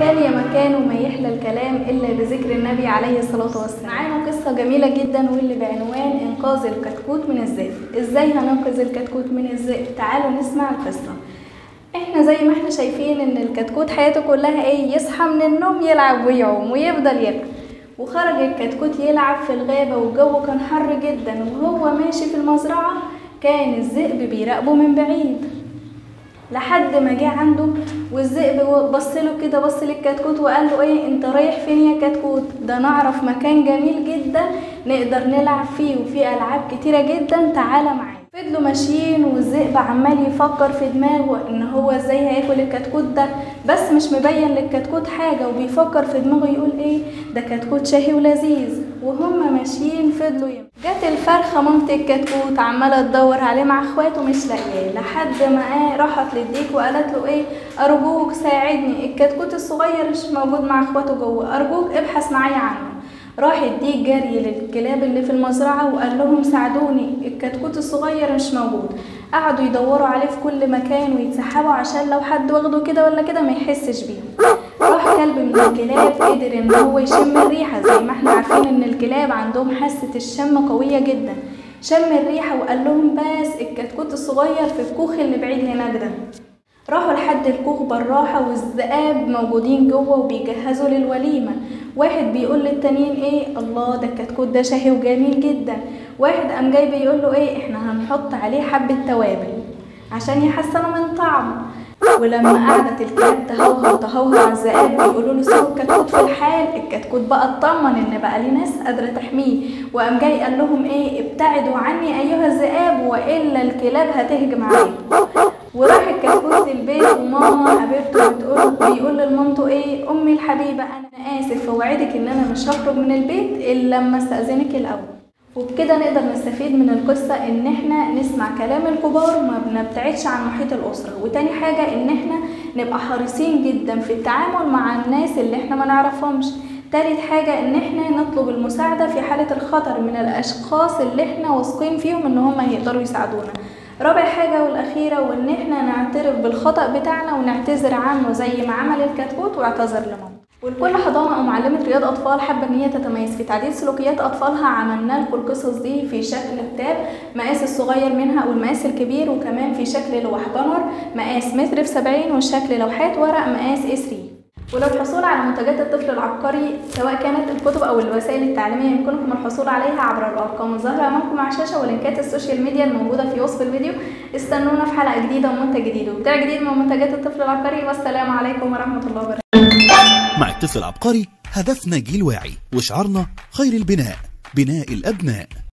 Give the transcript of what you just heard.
كان يا مكان وما يحلى الكلام إلا بذكر النبي عليه الصلاة والسلام. معانا قصة جميلة جدا واللي بعنوان إنقاذ الكتكوت من الذئب. إزاي هننقذ الكتكوت من الذئب؟ تعالوا نسمع القصة. احنا زي ما احنا شايفين ان الكتكوت حياته كلها ايه؟ يصحى من النوم يلعب ويعوم ويفضل يلعب. وخرج الكتكوت يلعب في الغابة والجو كان حر جدا، وهو ماشي في المزرعة كان الذئب بيراقبه من بعيد، لحد ما جه عنده والذئب بصله كده، بص للكتكوت وقال له ايه انت رايح فين يا كتكوت؟ ده نعرف مكان جميل جدا نقدر نلعب فيه وفيه العاب كتيره جدا، تعالى معايا. فضلوا ماشيين والذئب عمال يفكر في دماغه ان هو ازاي هياكل الكتكوت ده، بس مش مبين للكتكوت حاجه، وبيفكر في دماغه يقول ايه ده كتكوت شهي ولذيذ. وهما ماشيين فضلوا جت الفرخه مامت الكتكوت عماله تدور عليه مع اخواته مش لاقياه، لحد ما راحت للديك وقالت له ايه ارجوك ساعدني، الكتكوت الصغير مش موجود مع اخواته جوه، ارجوك ابحث معايا عنه. راح الديك جري للكلاب اللي في المزرعه وقال لهم ساعدوني، الكتكوت الصغير مش موجود. قعدوا يدوروا عليه في كل مكان ويتسحبوا عشان لو حد واخده كده ولا كده ما يحسش بيهم. راح كلب من الكلاب قدر ان هو يشم الريحه، زي ما احنا عارفين ان الكلاب عندهم حاسه الشم قويه جدا، شم الريحه وقال لهم بس الكتكوت الصغير في الكوخ اللي بعيد هناك ده. راحوا لحد الكوخ بالراحه والذئاب موجودين جوه وبيجهزوا للوليمه، واحد بيقول للتانيين ايه الله ده الكتكوت ده شهي وجميل جدا، واحد قام جاي بيقول له ايه احنا هنحط عليه حبه توابل عشان يحسنوا من طعمه. ولما قعدت الكلاب تهوهو تهوهو على الذئاب بيقولوا له سيبوا الكتكوت في الحال، الكتكوت بقى اطمن ان بقى ليه ناس قادره تحميه، وقام جاي قال لهم ايه ابتعدوا عني ايها الذئاب والا الكلاب هتهجم عليه. وراح الكتكوت للبيت وماما قابلته بيقول لمامته ايه امي الحبيبه انا اسف اوعدك ان انا مش هخرج من البيت الا لما استاذنك الاول. وبكده نقدر نستفيد من القصه ان احنا نسمع كلام الكبار ما بنبتعدش عن محيط الاسره، وتاني حاجه ان احنا نبقى حريصين جدا في التعامل مع الناس اللي احنا ما نعرفهمش، تالت حاجه ان احنا نطلب المساعده في حاله الخطر من الاشخاص اللي احنا واثقين فيهم ان هم هيقدروا يساعدونا، رابع حاجه والاخيره وان احنا نعترف بالخطا بتاعنا ونعتذر عنه زي ما عمل الكتكوت واعتذر لماما. ولكل حضانه او معلمه رياض اطفال حابه ان هي تتميز في تعديل سلوكيات اطفالها عملنا لكم القصص دي في شكل كتاب، مقاس الصغير منها والمقاس الكبير، وكمان في شكل لوح بانر مقاس 1.70 متر والشكل لوحات ورق مقاس A3. وللحصول على منتجات الطفل العبقري سواء كانت الكتب او الوسائل التعليميه يمكنكم الحصول عليها عبر الارقام الظاهره امامكم على الشاشه ولينكات السوشيال ميديا الموجوده في وصف الفيديو. استنونا في حلقه جديده ومنتج جديد وبتاع جديد من منتجات الطفل العبقري، والسلام عليكم ورحمه الله وبركاته. مع الطفل العبقري هدفنا جيل واعي وشعارنا خير البناء بناء الابناء.